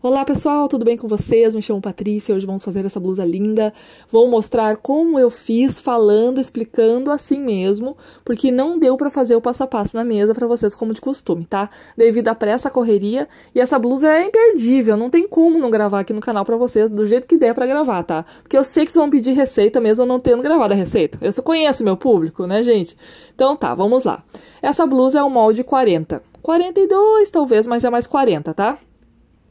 Olá pessoal, tudo bem com vocês? Me chamo Patrícia, hoje vamos fazer essa blusa linda. Vou mostrar como eu fiz, falando, explicando assim mesmo, porque não deu pra fazer o passo a passo na mesa pra vocês como de costume, tá? Devido à pressa, à correria, e essa blusa é imperdível, não tem como não gravar aqui no canal pra vocês do jeito que der pra gravar, tá? Porque eu sei que vocês vão pedir receita mesmo eu não tendo gravado a receita, eu só conheço meu público, né gente? Então tá, vamos lá. Essa blusa é um molde 40, 42 talvez, mas é mais 40, tá?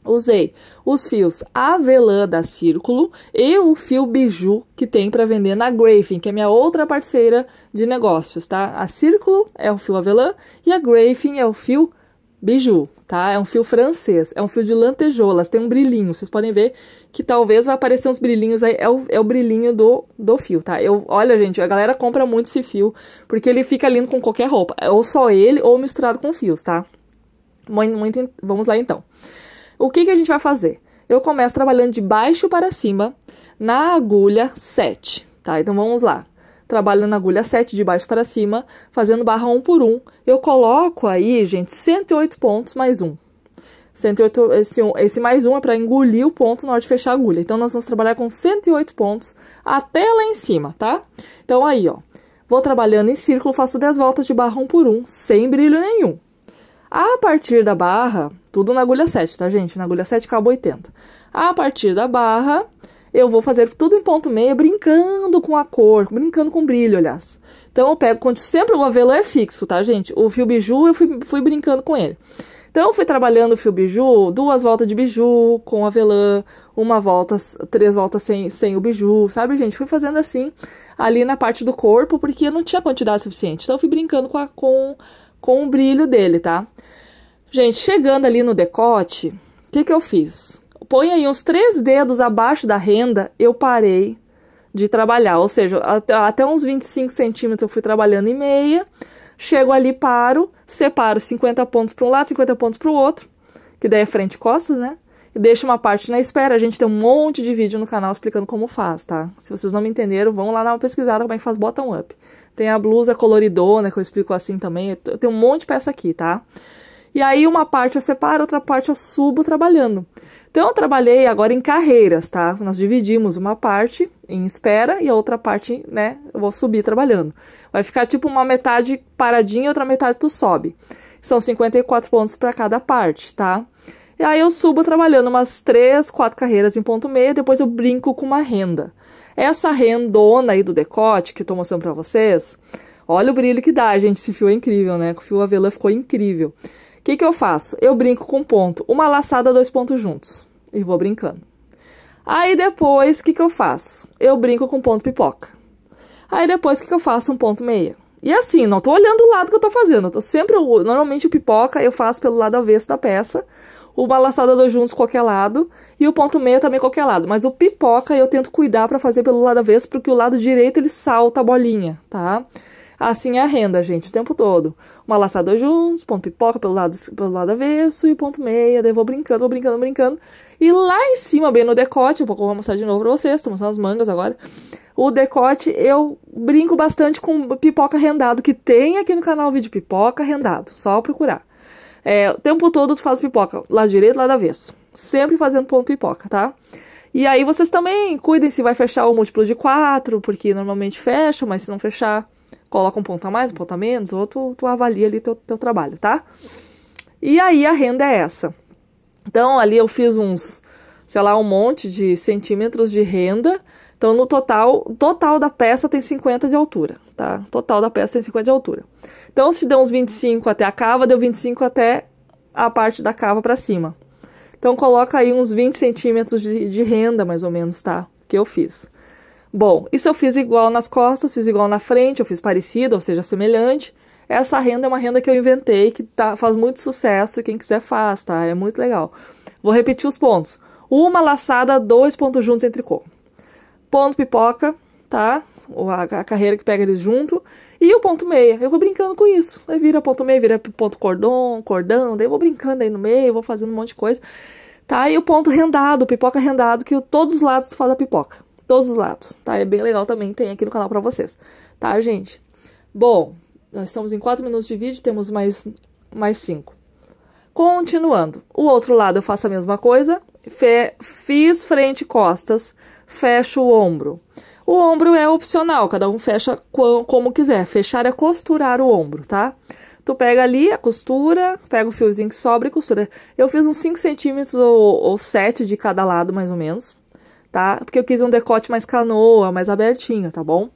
Usei os fios avelã da Círculo e o fio biju que tem para vender na Grafil, que é minha outra parceira de negócios, tá? A Círculo é o fio avelã e a Grafil é o fio biju, tá? É um fio francês, é um fio de lantejoulas, tem um brilhinho, vocês podem ver que talvez vai aparecer uns brilhinhos aí, é o brilhinho do fio, tá? Olha, gente, a galera compra muito esse fio, porque ele fica lindo com qualquer roupa, ou só ele, ou misturado com fios, tá? Vamos lá, então. O que a gente vai fazer? Eu começo trabalhando de baixo para cima na agulha 7, tá? Então, vamos lá. Trabalho na agulha 7 de baixo para cima, fazendo barra 1 por 1. Eu coloco aí, gente, 108 pontos mais 1. 108, esse mais 1 é para engolir o ponto na hora de fechar a agulha. Então, nós vamos trabalhar com 108 pontos até lá em cima, tá? Então, aí, ó. Vou trabalhando em círculo, faço 10 voltas de barra 1 por 1, sem brilho nenhum. A partir da barra, tudo na agulha 7, tá, gente? Na agulha 7, cabo 80. A partir da barra, eu vou fazer tudo em ponto meia, brincando com a cor, brincando com o brilho, aliás. Então, eu pego, sempre o avelã é fixo, tá, gente? O fio biju, eu fui brincando com ele. Então, eu fui trabalhando o fio biju, 2 voltas de biju com avelã, 1 volta, 3 voltas sem o biju, sabe, gente? Fui fazendo assim, ali na parte do corpo, porque eu não tinha quantidade suficiente. Então, eu fui brincando com o brilho dele, tá? Gente, chegando ali no decote, o que eu fiz? Põe aí uns 3 dedos abaixo da renda, eu parei de trabalhar, ou seja, até uns 25 centímetros eu fui trabalhando em meia, chego ali, paro, separo 50 pontos para um lado, 50 pontos para o outro, que daí é frente e costas, né? E deixo uma parte na espera, a gente tem um monte de vídeo no canal explicando como faz, tá? Se vocês não me entenderam, vão lá dar uma pesquisada como é que faz bottom up. Tem a blusa coloridona, que eu explico assim também, tem um monte de peça aqui, tá? E aí uma parte eu separo, outra parte eu subo trabalhando. Então eu trabalhei agora em carreiras, tá? Nós dividimos uma parte em espera e a outra parte, né, eu vou subir trabalhando. Vai ficar tipo uma metade paradinha e outra metade tu sobe. São 54 pontos para cada parte, tá? E aí eu subo trabalhando umas 3, 4 carreiras em ponto meio, depois eu brinco com uma renda. Essa rendona aí do decote que eu tô mostrando pra vocês, olha o brilho que dá, gente, esse fio é incrível, né? O fio avelã ficou incrível. O que eu faço? Eu brinco com ponto, uma laçada, 2 pontos juntos, e vou brincando. Aí depois, o que eu faço? Eu brinco com ponto pipoca. Aí depois, o que eu faço? Um ponto meia. E assim, não tô olhando o lado que eu tô fazendo, eu tô sempre, normalmente o pipoca eu faço pelo lado avesso da peça, uma laçada 2 juntos, qualquer lado, e o ponto meia também qualquer lado. Mas o pipoca eu tento cuidar pra fazer pelo lado avesso, porque o lado direito ele salta a bolinha, tá? Assim é a renda, gente, o tempo todo. Uma laçada 2 juntos, ponto pipoca pelo lado avesso e ponto meia, daí eu vou brincando. E lá em cima, bem no decote, um pouco eu vou mostrar de novo pra vocês, tô mostrando as mangas agora. O decote eu brinco bastante com pipoca rendado, que tem aqui no canal o vídeo pipoca rendado, só procurar. É, o tempo todo tu faz pipoca, lado direito, lado avesso, sempre fazendo ponto pipoca, tá? E aí vocês também cuidem se vai fechar o múltiplo de 4, porque normalmente fecha, mas se não fechar, coloca um ponto a mais, um ponto a menos, ou tu avalia ali teu trabalho, tá? E aí a renda é essa. Então ali eu fiz uns, sei lá, um monte de centímetros de renda, então no total da peça tem 50 de altura, tá? Total da peça tem 50 de altura. Então, se deu uns 25 até a cava, deu 25 até a parte da cava pra cima. Então, coloca aí uns 20 centímetros de renda, mais ou menos, tá? Que eu fiz. Bom, isso eu fiz igual nas costas, fiz igual na frente, eu fiz parecido, ou seja, semelhante. Essa renda é uma renda que eu inventei, que faz muito sucesso, e quem quiser faz, tá? É muito legal. Vou repetir os pontos. Uma laçada, 2 pontos juntos em tricô. Ponto pipoca, tá? A carreira que pega eles junto. E o ponto meia, eu vou brincando com isso. Aí vira ponto meia, vira ponto cordão, daí eu vou brincando aí no meio, vou fazendo um monte de coisa. Tá, e o ponto rendado, pipoca rendado, que todos os lados tu faz a pipoca. Todos os lados, tá? É bem legal também, tem aqui no canal pra vocês. Tá, gente? Bom, nós estamos em 4 minutos de vídeo, temos mais 5. Continuando, o outro lado eu faço a mesma coisa, fiz frente e costas, fecho o ombro. O ombro é opcional, cada um fecha como quiser, fechar é costurar o ombro, tá? Tu pega ali a costura, pega o fiozinho que sobra e costura. Eu fiz uns 5 centímetros ou 7 de cada lado, mais ou menos, tá? Porque eu quis um decote mais canoa, mais abertinho, tá bom?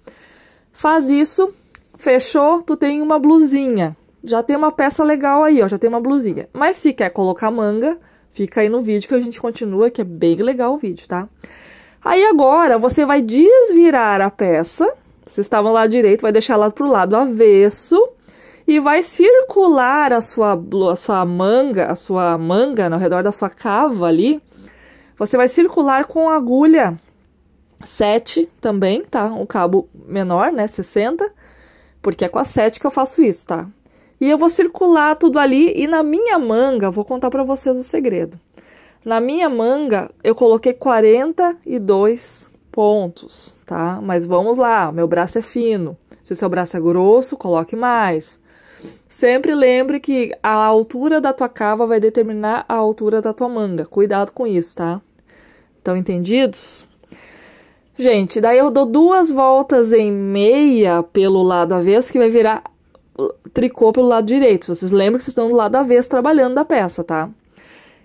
Faz isso, fechou, tu tem uma blusinha. Já tem uma peça legal aí, ó, já tem uma blusinha. Mas se quer colocar manga, fica aí no vídeo que a gente continua, que é bem legal o vídeo, tá? Aí agora, você vai desvirar a peça, se estava no lado direito, vai deixar ela pro lado avesso, e vai circular a sua manga ao redor da sua cava ali. Você vai circular com a agulha 7 também, tá? Um cabo menor, né, 60, porque é com a 7 que eu faço isso, tá? E eu vou circular tudo ali, e na minha manga, vou contar pra vocês o segredo. Na minha manga, eu coloquei 42 pontos, tá? Mas vamos lá, meu braço é fino. Se seu braço é grosso, coloque mais. Sempre lembre que a altura da tua cava vai determinar a altura da tua manga. Cuidado com isso, tá? Estão entendidos? Gente, daí eu dou 2 voltas em meia pelo lado avesso, que vai virar tricô pelo lado direito. Vocês lembram que vocês estão do lado avesso trabalhando da peça, tá?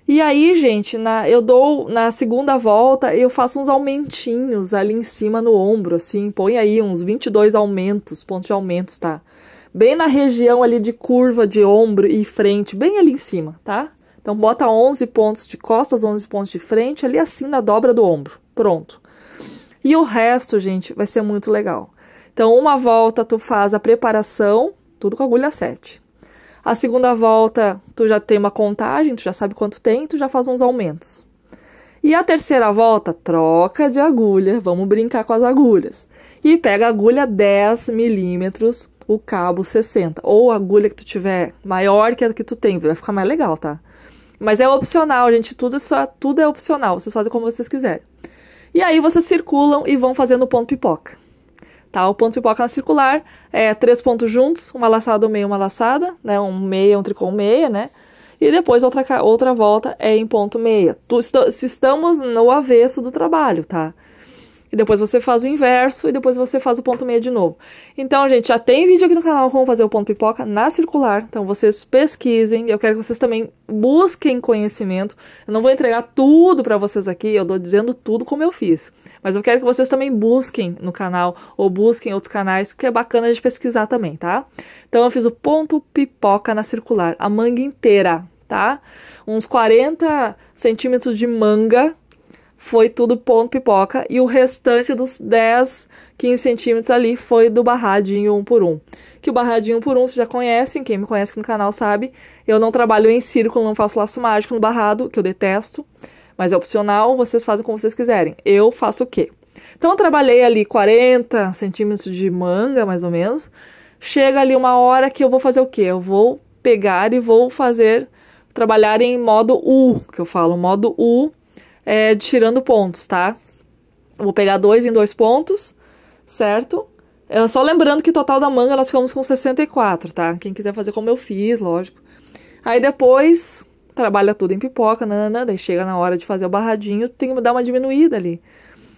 E aí, gente, eu dou na segunda volta, eu faço uns aumentinhos ali em cima no ombro, assim, põe aí uns 22 aumentos, pontos de aumentos, tá? Bem na região ali de curva de ombro e frente, bem ali em cima, tá? Então, bota 11 pontos de costas, 11 pontos de frente, ali assim na dobra do ombro, pronto. E o resto, gente, vai ser muito legal. Então, uma volta tu faz a preparação, tudo com agulha 7. A segunda volta, tu já tem uma contagem, tu já sabe quanto tem, tu já faz uns aumentos. E a terceira volta, troca de agulha, vamos brincar com as agulhas. E pega a agulha 10 milímetros, o cabo 60, ou a agulha que tu tiver maior que a que tu tem, vai ficar mais legal, tá? Mas é opcional, gente, tudo é opcional, vocês fazem como vocês quiserem. E aí vocês circulam e vão fazendo o ponto pipoca. Tá, o ponto pipoca na circular é 3 pontos juntos, uma laçada, um meio, uma laçada, né? Um meia, um tricô, um meia, né? E depois outra volta é em ponto meia. Se estamos no avesso do trabalho, tá? E depois você faz o inverso e depois você faz o ponto meia de novo. Então, gente, já tem vídeo aqui no canal como fazer o ponto pipoca na circular. Então, vocês pesquisem. Eu quero que vocês também busquem conhecimento. Eu não vou entregar tudo pra vocês aqui. Eu tô dizendo tudo como eu fiz. Mas eu quero que vocês também busquem no canal ou busquem outros canais, porque é bacana de pesquisar também, tá? Então, eu fiz o ponto pipoca na circular. A manga inteira, tá? Uns 40 centímetros de manga. Foi tudo ponto pipoca, e o restante dos 10, 15 centímetros ali foi do barradinho 1x1. Que o barradinho 1x1 vocês já conhecem, quem me conhece aqui no canal sabe, eu não trabalho em círculo, não faço laço mágico no barrado, que eu detesto, mas é opcional, vocês fazem como vocês quiserem. Eu faço o quê? Então eu trabalhei ali 40 centímetros de manga, mais ou menos, chega ali uma hora que eu vou fazer o quê? Eu vou pegar e vou trabalhar em modo U, que eu falo, modo U, tirando pontos, tá? Eu vou pegar 2 em 2 pontos, certo? Só lembrando que o total da manga nós ficamos com 64, tá? Quem quiser fazer como eu fiz, lógico. Aí depois, trabalha tudo em pipoca, nanana, daí chega na hora de fazer o barradinho, tem que dar uma diminuída ali.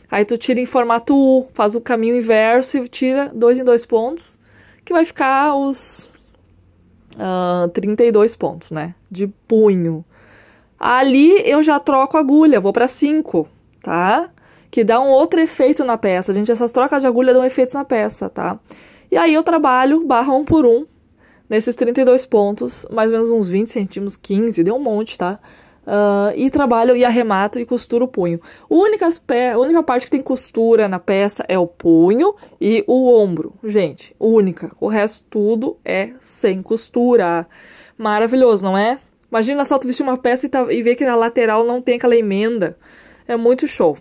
Aí tu tira em formato U, faz o caminho inverso e tira 2 em 2 pontos, que vai ficar os 32 pontos, né? De punho. Ali eu já troco a agulha, vou para 5, tá? Que dá um outro efeito na peça, gente, essas trocas de agulha dão efeitos na peça, tá? E aí eu trabalho barra 1x1, nesses 32 pontos, mais ou menos uns 20 centímetros, 15, deu um monte, tá? E trabalho e arremato e costuro o punho. A única parte que tem costura na peça é o punho e o ombro, gente, única. O resto tudo é sem costura. Maravilhoso, não é? Imagina só tu vestir uma peça e ver que na lateral não tem aquela emenda. É muito show.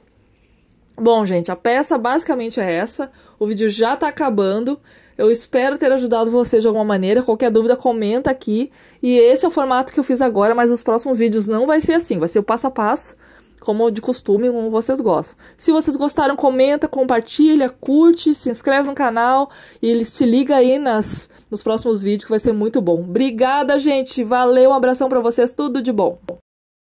Bom, gente, a peça basicamente é essa. O vídeo já tá acabando. Eu espero ter ajudado vocês de alguma maneira. Qualquer dúvida, comenta aqui. E esse é o formato que eu fiz agora, mas nos próximos vídeos não vai ser assim. Vai ser o passo a passo, como de costume, como vocês gostam. Se vocês gostaram, comenta, compartilha, curte, se inscreve no canal e se liga aí nos próximos vídeos, que vai ser muito bom. Obrigada, gente! Valeu, um abração pra vocês, tudo de bom!